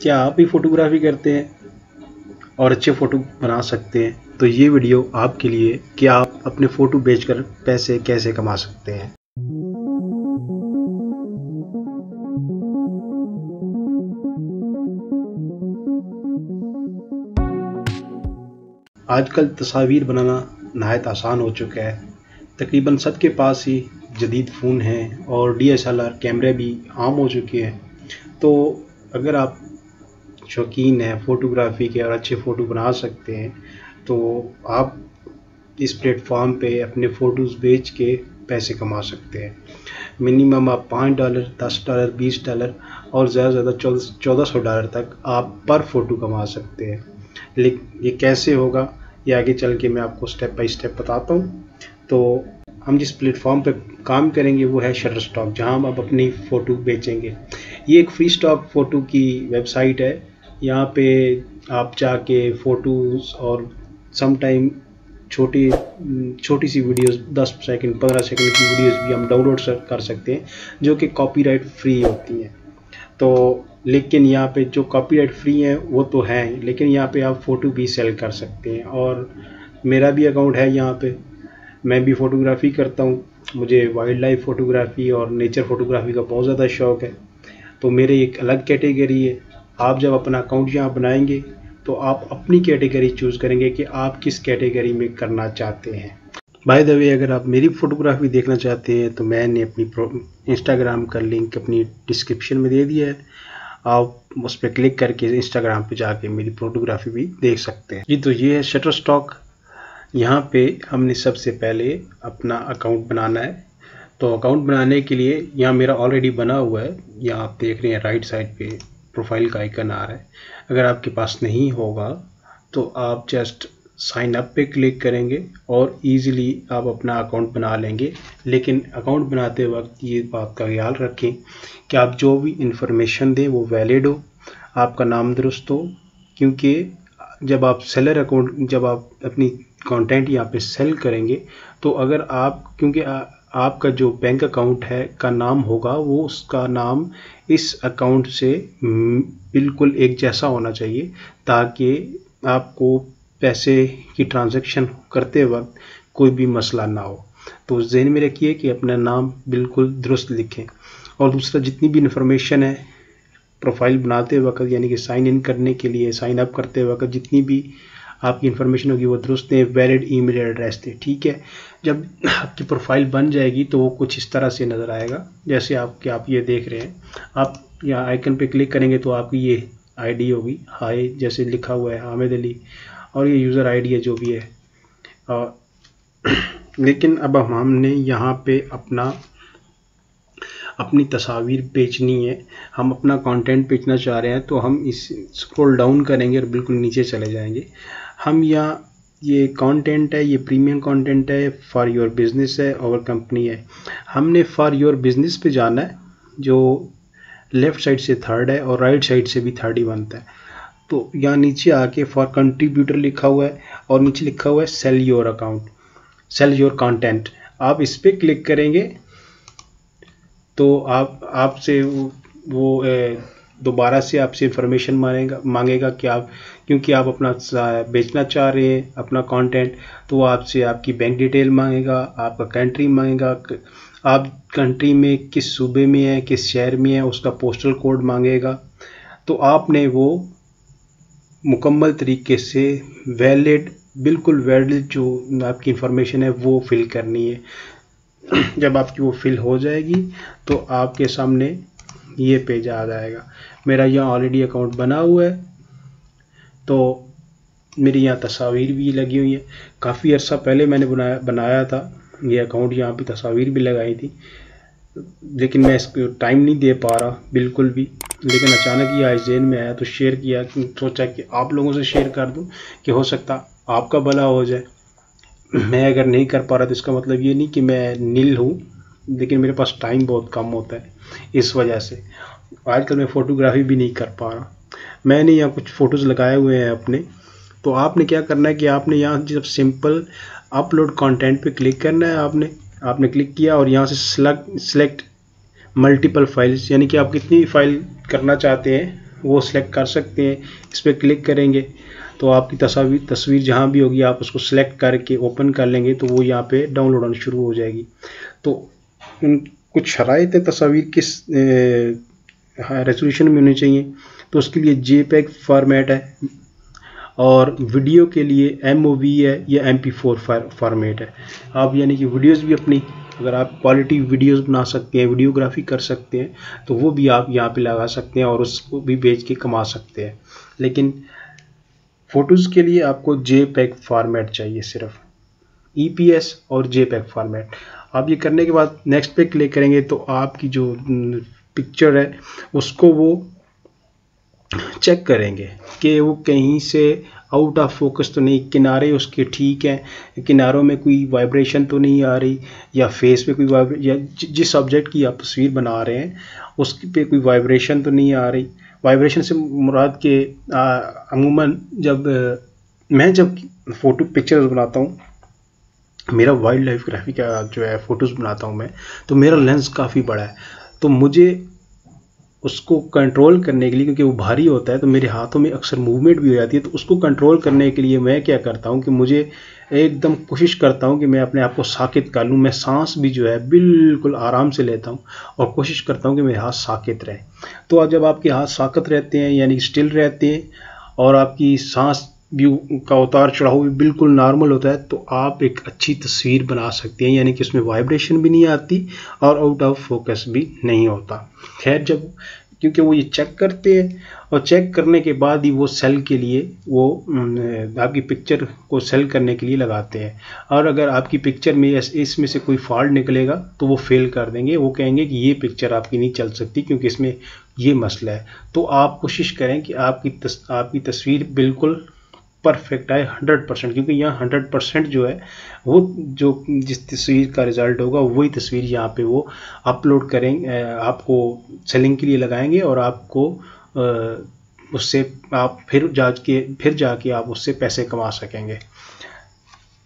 क्या आप भी फोटोग्राफी करते हैं और अच्छे फ़ोटो बना सकते हैं? तो ये वीडियो आपके लिए कि आप अपने फ़ोटो बेचकर पैसे कैसे कमा सकते हैं। आजकल तस्वीर बनाना नहायत आसान हो चुका है, तकरीबन सबके पास ही जदीद फ़ोन हैं और DSLR कैमरे भी आम हो चुके हैं। तो अगर आप शौकीन हैं फ़ोटोग्राफी के और अच्छे फ़ोटो बना सकते हैं तो आप इस प्लेटफॉर्म पे अपने फ़ोटोज़ बेच के पैसे कमा सकते हैं। मिनिमम आप $5, $10, $20 और ज़्यादा से ज़्यादा $1400 तक आप पर फ़ोटो कमा सकते हैं। लेकिन ये कैसे होगा ये आगे चल के मैं आपको स्टेप बाय स्टेप बताता हूँ। तो हम जिस प्लेटफॉर्म पर काम करेंगे वो है शटरस्टॉक, जहाँ हम अब अपनी फ़ोटो बेचेंगे। ये एक फ्री स्टॉक फ़ोटो की वेबसाइट है। यहाँ पे आप जाके फ़ोटोज़ और समटाइम छोटी सी वीडियोस 10 सेकंड 15 सेकंड की वीडियोस भी हम डाउनलोड कर सकते हैं जो कि कॉपीराइट फ्री होती हैं। तो लेकिन यहाँ पे जो कॉपीराइट फ्री हैं वो तो हैं, लेकिन यहाँ पे आप फ़ोटो भी सेल कर सकते हैं। और मेरा भी अकाउंट है, यहाँ पे मैं भी फ़ोटोग्राफ़ी करता हूँ। मुझे वाइल्ड लाइफ फ़ोटोग्राफ़ी और नेचर फ़ोटोग्राफ़ी का बहुत ज़्यादा शौक़ है, तो मेरे एक अलग कैटेगरी है। आप जब अपना अकाउंट यहाँ बनाएंगे तो आप अपनी कैटेगरी चूज़ करेंगे कि आप किस कैटेगरी में करना चाहते हैं। बाय द वे, अगर आप मेरी फ़ोटोग्राफ़ी देखना चाहते हैं तो मैंने अपनी इंस्टाग्राम का लिंक अपनी डिस्क्रिप्शन में दे दिया है। आप उस पर क्लिक करके इंस्टाग्राम पे जाके मेरी फ़ोटोग्राफ़ी भी देख सकते हैं जी। तो ये है शटरस्टॉक। यहाँ पे हमने सबसे पहले अपना अकाउंट बनाना है। तो अकाउंट बनाने के लिए यहाँ मेरा ऑलरेडी बना हुआ है। यहाँ आप देख रहे हैं राइट साइड पे प्रोफाइल का आइकन आ रहा है। अगर आपके पास नहीं होगा तो आप जस्ट साइन अप पे क्लिक करेंगे और इजीली आप अपना अकाउंट बना लेंगे। लेकिन अकाउंट बनाते वक्त ये बात का ख्याल रखें कि आप जो भी इंफॉर्मेशन दें वो वैलिड हो, आपका नाम दुरुस्त हो, क्योंकि जब आप अपनी कंटेंट यहाँ पे सेल करेंगे तो अगर आप क्योंकि आपका जो बैंक अकाउंट है का नाम होगा वो उसका नाम इस अकाउंट से बिल्कुल एक जैसा होना चाहिए ताकि आपको पैसे की ट्रांजैक्शन करते वक्त कोई भी मसला ना हो। तो ज़हन में रखिए कि अपना नाम बिल्कुल दुरुस्त लिखें। और दूसरा, जितनी भी इन्फॉर्मेशन है प्रोफाइल बनाते वक्त यानी कि साइन इन करने के लिए साइन अप करते वक्त जितनी भी आपकी इन्फॉर्मेशन होगी वो दुरुस्त है, वैलिड ईमेल एड्रेस थे, ठीक है। जब आपकी प्रोफाइल बन जाएगी तो वो कुछ इस तरह से नज़र आएगा जैसे आप ये देख रहे हैं। आप यहाँ आइकन पे क्लिक करेंगे तो आपकी ये आईडी होगी, हाय जैसे लिखा हुआ है, हामिद अली, और ये यूज़र आईडी है जो भी है। लेकिन अब हमने यहाँ पे अपनी तस्वीर बेचनी है, हम अपना कंटेंट बेचना चाह रहे हैं, तो हम इस स्क्रॉल डाउन करेंगे और बिल्कुल नीचे चले जाएंगे। हम यहाँ ये कंटेंट है, ये प्रीमियम कंटेंट है, फॉर योर बिज़नेस है, और कंपनी है। हमने फॉर योर बिज़नेस पे जाना है जो लेफ़्ट साइड से थर्ड है और राइट साइड से भी थर्ड ही बनता है। तो यहाँ नीचे आके फॉर कंट्रीब्यूटर लिखा हुआ है और नीचे लिखा हुआ है sell your account, sell your content. आप इस पर क्लिक करेंगे तो आपसे वो दोबारा से आपसे इंफॉर्मेशन मांगेगा कि आप क्योंकि आप अपना बेचना चाह रहे हैं अपना कंटेंट, तो आपसे आपकी बैंक डिटेल मांगेगा, आपका कंट्री मांगेगा, आप कंट्री में किस सूबे में है किस शहर में है उसका पोस्टल कोड मांगेगा। तो आपने वो मुकम्मल तरीके से वैलिड बिल्कुल वैलिड जो आपकी इंफॉर्मेशन है वो फिल करनी है। जब आपकी वो फिल हो जाएगी तो आपके सामने ये पेज आ जाएगा। मेरा यहाँ ऑलरेडी अकाउंट बना हुआ है तो मेरी यहाँ तस्वीर भी लगी हुई है। काफ़ी अर्सा पहले मैंने बनाया था ये अकाउंट, यहाँ पे तस्वीर भी लगाई थी, लेकिन मैं इसको टाइम नहीं दे पा रहा बिल्कुल भी। लेकिन अचानक ही आज ज़हन में आया तो शेयर किया, सोचा कि आप लोगों से शेयर कर दूँ कि हो सकता आपका भला हो जाए। मैं अगर नहीं कर पा रहा तो इसका मतलब ये नहीं कि मैं नील हूँ, लेकिन मेरे पास टाइम बहुत कम होता है, इस वजह से आजकल मैं फ़ोटोग्राफी भी नहीं कर पा रहा। मैंने यहाँ कुछ फ़ोटोज़ लगाए हुए हैं अपने। तो आपने क्या करना है कि आपने यहाँ जब सिंपल अपलोड कंटेंट पे क्लिक करना है, आपने क्लिक किया और यहाँ से सेलेक्ट मल्टीपल फाइल्स यानी कि आप कितनी फाइल करना चाहते हैं वो सिलेक्ट कर सकते हैं। इस पर क्लिक करेंगे तो आपकी तस्वीर जहाँ भी होगी आप उसको सिलेक्ट करके ओपन कर लेंगे तो वो यहाँ पे डाउनलोड होना शुरू हो जाएगी। तो उन कुछ शराइत है तस्वीर किस रेजोल्यूशन में होनी चाहिए, तो उसके लिए JPEG फॉर्मेट है और वीडियो के लिए MOV है या MP4 फॉर्मेट है। आप यानी कि वीडियोस भी अपनी, अगर आप क्वालिटी वीडियोस बना सकते हैं, वीडियोग्राफी कर सकते हैं तो वो भी आप यहाँ पे लगा सकते हैं और उसको भी बेच के कमा सकते हैं। लेकिन फ़ोटोज़ के लिए आपको JPEG फॉर्मेट चाहिए, सिर्फ EPS और JPEG फॉर्मेट। आप ये करने के बाद नेक्स्ट पे क्लिक करेंगे तो आपकी जो पिक्चर है उसको वो चेक करेंगे कि वो कहीं से आउट ऑफ फोकस तो नहीं, किनारे उसके ठीक हैं, किनारों में कोई वाइब्रेशन तो नहीं आ रही या फेस पे कोई जिस ऑब्जेक्ट की आप तस्वीर बना रहे हैं उसके पे कोई वाइब्रेशन तो नहीं आ रही। वाइब्रेशन से मुराद के अमूमन जब फ़ोटो पिक्चर्स बनाता हूँ, मेरा वाइल्ड लाइफ ग्राफी का जो है फ़ोटोज़ बनाता हूँ मैं, तो मेरा लेंस काफ़ी बड़ा है तो मुझे उसको कंट्रोल करने के लिए, क्योंकि वो भारी होता है तो मेरे हाथों में अक्सर मूवमेंट भी हो जाती है, तो उसको कंट्रोल करने के लिए मैं क्या करता हूँ कि मुझे एकदम कोशिश करता हूँ कि मैं अपने आप को साकित कर लूँ। मैं सांस भी जो है बिल्कुल आराम से लेता हूँ और कोशिश करता हूँ कि मेरे हाथ साकित रहें। तो जब आपके हाथ साकित रहते हैं यानी स्टिल रहते हैं और आपकी सांस भी का उतार चढ़ाव भी बिल्कुल नॉर्मल होता है तो आप एक अच्छी तस्वीर बना सकते हैं, यानी कि उसमें वाइब्रेशन भी नहीं आती और आउट ऑफ फोकस भी नहीं होता। खैर जब, क्योंकि वो ये चेक करते हैं और चेक करने के बाद ही वो सेल के लिए, वो आपकी पिक्चर को सेल करने के लिए लगाते हैं। और अगर आपकी पिक्चर में इसमें से कोई फॉल्ट निकलेगा तो वो फेल कर देंगे, वो कहेंगे कि ये पिक्चर आपकी नहीं चल सकती क्योंकि इसमें ये मसला है। तो आप कोशिश करें कि आपकी तस्वीर बिल्कुल परफेक्ट आए 100%, क्योंकि यहाँ 100% जो है वो जो जिस तस्वीर का रिज़ल्ट होगा वही तस्वीर यहाँ पे वो अपलोड करेंगे, आपको सेलिंग के लिए लगाएंगे और आपको उससे आप फिर जाके आप उससे पैसे कमा सकेंगे।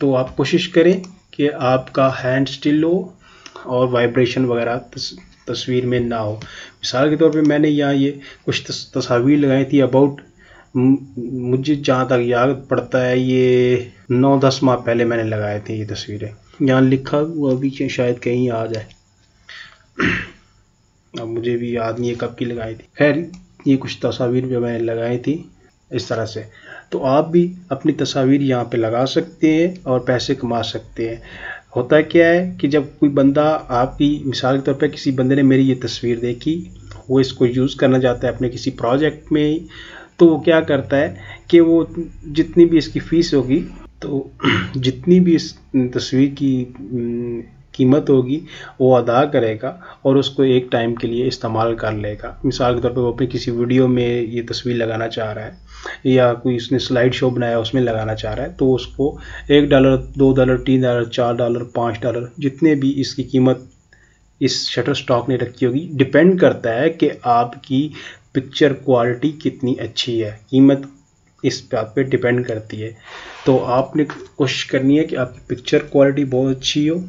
तो आप कोशिश करें कि आपका हैंड स्टिल हो और वाइब्रेशन वगैरह तस्वीर में ना हो। मिसाल के तौर पे मैंने यहाँ ये कुछ तस्वीर लगाई थी, अबाउट मुझे जहाँ तक याद पड़ता है ये 9-10 माह पहले मैंने लगाए थे ये तस्वीरें। यहाँ लिखा हुआ भी शायद कहीं आ जाए, अब मुझे भी याद नहीं है कब की लगाई थी। खैर ये कुछ तस्वीर जो मैंने लगाई थी इस तरह से। तो आप भी अपनी तस्वीर यहाँ पे लगा सकते हैं और पैसे कमा सकते हैं। होता क्या है कि जब कोई बंदा आपकी, मिसाल के तौर पर किसी बंदे ने मेरी ये तस्वीर देखी, वो इसको यूज़ करना चाहता है अपने किसी प्रोजेक्ट में, तो वो क्या करता है कि वो जितनी भी इसकी फ़ीस होगी, तो जितनी भी इस तस्वीर की कीमत होगी वो अदा करेगा और उसको एक टाइम के लिए इस्तेमाल कर लेगा। मिसाल के तौर पे वो अपने किसी वीडियो में ये तस्वीर लगाना चाह रहा है या कोई उसने स्लाइड शो बनाया उसमें लगाना चाह रहा है, तो उसको $1, $2, $3, $4, $5 जितने भी इसकी कीमत इस शटरस्टॉक ने रखी होगी। डिपेंड करता है कि आपकी पिक्चर क्वालिटी कितनी अच्छी है, कीमत इस बात पे डिपेंड करती है। तो आपने कोशिश करनी है कि आपकी पिक्चर क्वालिटी बहुत अच्छी हो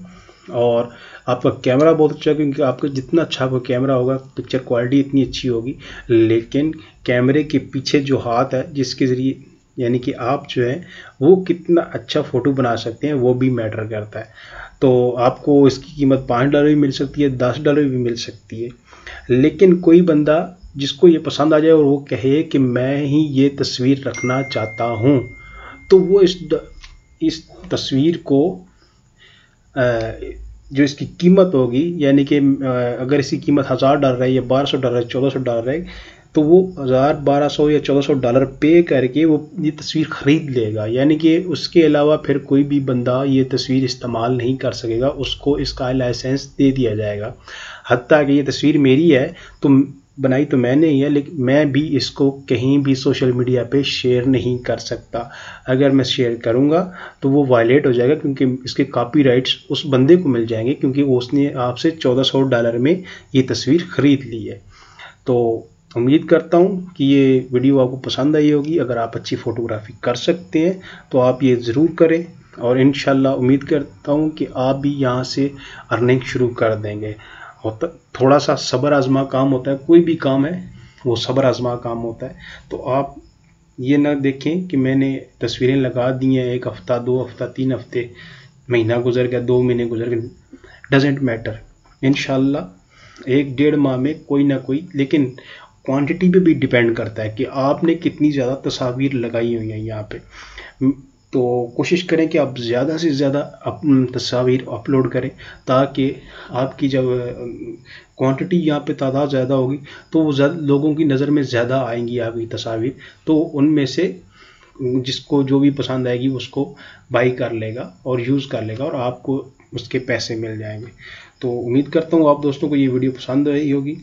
और आपका कैमरा बहुत अच्छा, क्योंकि आपका जितना अच्छा आपका कैमरा होगा पिक्चर क्वालिटी इतनी अच्छी होगी। लेकिन कैमरे के पीछे जो हाथ है जिसके ज़रिए, यानी कि आप जो है वो कितना अच्छा फ़ोटो बना सकते हैं वो भी मैटर करता है। तो आपको इसकी कीमत $5 भी मिल सकती है, $10 भी मिल सकती है। लेकिन कोई बंदा जिसको ये पसंद आ जाए और वो कहे कि मैं ही ये तस्वीर रखना चाहता हूँ, तो वो इस तस्वीर को जो इसकी कीमत होगी, यानी कि अगर इसकी कीमत $1000 है या $1200 है, $1400 है, तो वो $1000, $1200 या $1400 पे करके वो ये तस्वीर ख़रीद लेगा। यानी कि उसके अलावा फिर कोई भी बंदा ये तस्वीर इस्तेमाल नहीं कर सकेगा, उसको इसका लाइसेंस दे दिया जाएगा। हत्ता कि ये तस्वीर मेरी है, तो बनाई तो मैंने ही है, लेकिन मैं भी इसको कहीं भी सोशल मीडिया पे शेयर नहीं कर सकता। अगर मैं शेयर करूँगा तो वो वायलेट हो जाएगा, क्योंकि इसके कॉपीराइट्स उस बंदे को मिल जाएंगे, क्योंकि उसने आपसे $1400 में ये तस्वीर ख़रीद ली है। तो उम्मीद करता हूँ कि ये वीडियो आपको पसंद आई होगी। अगर आप अच्छी फ़ोटोग्राफी कर सकते हैं तो आप ये ज़रूर करें और इंशाल्लाह उम्मीद करता हूँ कि आप भी यहाँ से अर्निंग शुरू कर देंगे। थोड़ा सा सब्र आजमा काम होता है, कोई भी काम है, वो सब्र आजमा काम होता है। तो आप ये ना देखें कि मैंने तस्वीरें लगा दी हैं, एक हफ़्ता, दो हफ्ता, तीन हफ्ते, महीना गुजर गया, दो महीने गुजर गए, डजेंट मैटर। इंशाल्लाह एक डेढ़ माह में कोई ना कोई, लेकिन क्वांटिटी पे भी डिपेंड करता है कि आपने कितनी ज़्यादा तस्वीर लगाई हुई हैं यहाँ पे। तो कोशिश करें कि आप ज़्यादा से ज़्यादा तस्वीर अपलोड करें ताकि आपकी जब क्वांटिटी यहाँ पे तादाद ज़्यादा होगी तो वो लोगों की नज़र में ज़्यादा आएंगी आपकी तस्वीर, तो उनमें से जिसको जो भी पसंद आएगी उसको बाई कर लेगा और यूज़ कर लेगा और आपको उसके पैसे मिल जाएंगे। तो उम्मीद करता हूँ आप दोस्तों को ये वीडियो पसंद आई होगी।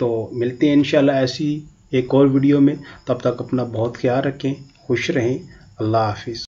तो मिलते हैं इंशाल्लाह ऐसी एक और वीडियो में, तब तक अपना बहुत ख्याल रखें, खुश रहें, अल्लाह हाफिज़।